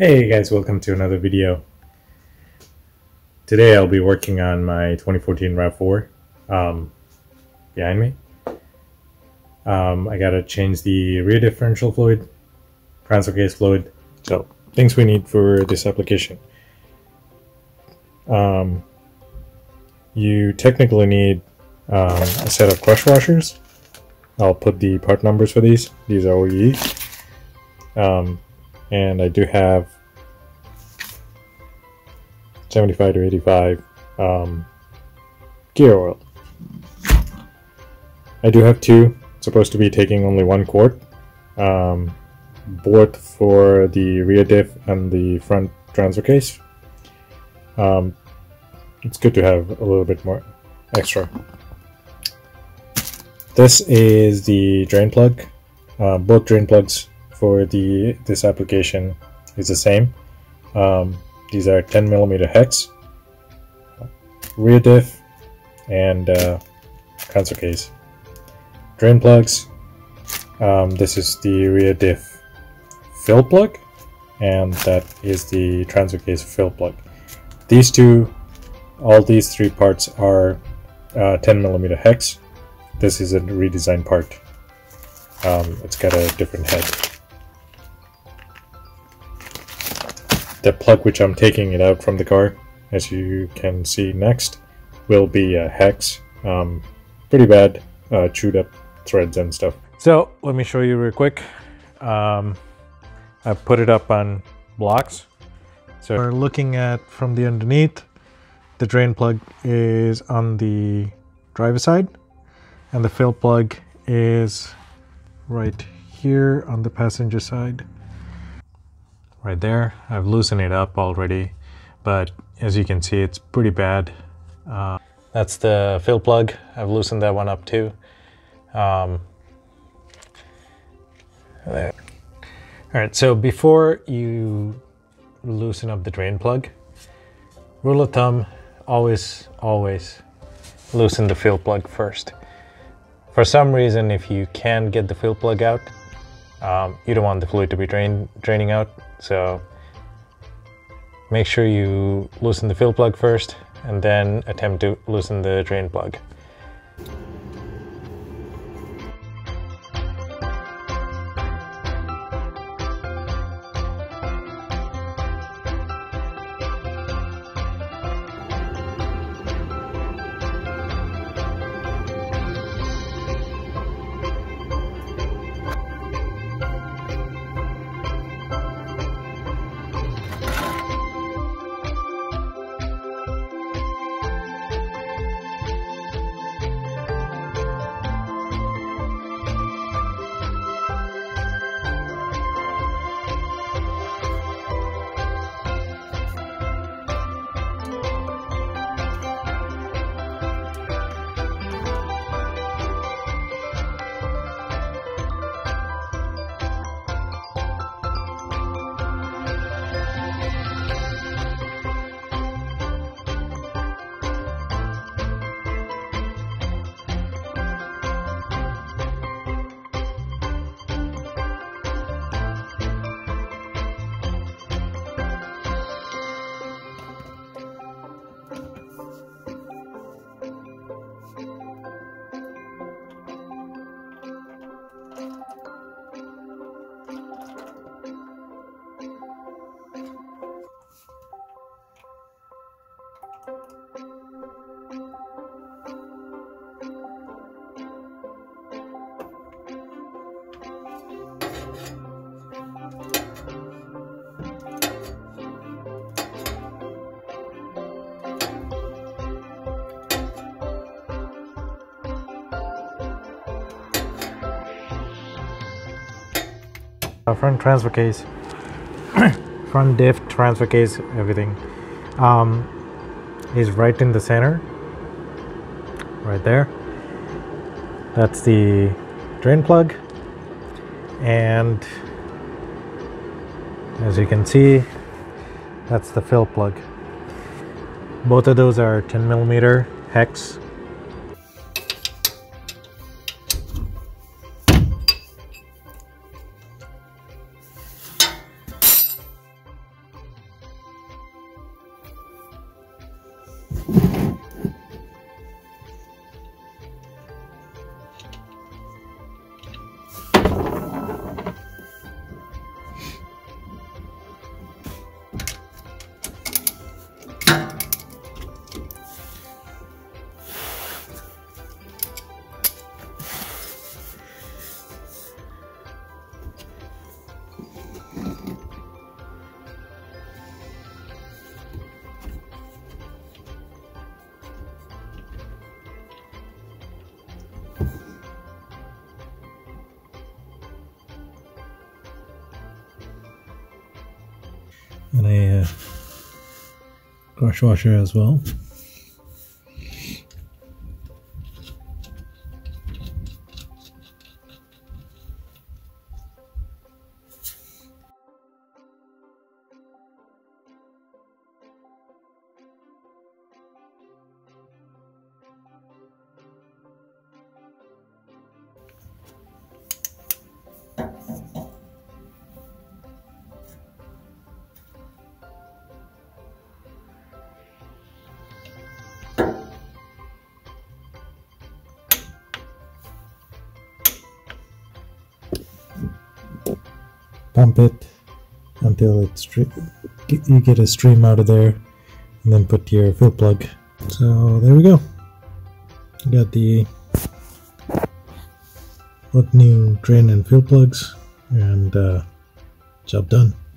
Hey guys, welcome to another video. Today I'll be working on my 2014 RAV4 behind me. I gotta change the rear differential fluid, transfer case fluid, so things we need for this application. You technically need a set of crush washers. I'll put the part numbers for these. These are OE. And I do have 75 to 85 gear oil. I do have two. It's supposed to be taking only one quart, both for the rear diff and the front transfer case. It's good to have a little bit more extra. This is the drain plug. Both drain plugs for this application is the same. These are 10mm hex, rear diff, and transfer case. Drain plugs, this is the rear diff fill plug, and that is the transfer case fill plug. These two, all these three parts are 10mm hex. This is a redesigned part. It's got a different head. The plug which I'm taking it out from the car, as you can see next, will be a hex. Pretty bad, chewed up threads and stuff. So let me show you real quick. I put it up on blocks. So we're looking at from the underneath. The drain plug is on the driver side and the fill plug is right here on the passenger side. Right there, I've loosened it up already, but as you can see, it's pretty bad. That's the fill plug. I've loosened that one up too. All right, so before you loosen up the drain plug, rule of thumb, always loosen the fill plug first. For some reason, if you can get the fill plug out, you don't want the fluid to be draining out, so make sure you loosen the fill plug first and then attempt to loosen the drain plug. Front transfer case, front diff, transfer case, everything is right in the center, right there. That's the drain plug, and as you can see, that's the fill plug. Both of those are 10mm hex. and a dishwasher as well. Pump it until you get a stream out of there, and then put your fill plug. So there we go. We got the new drain and fill plugs, and job done.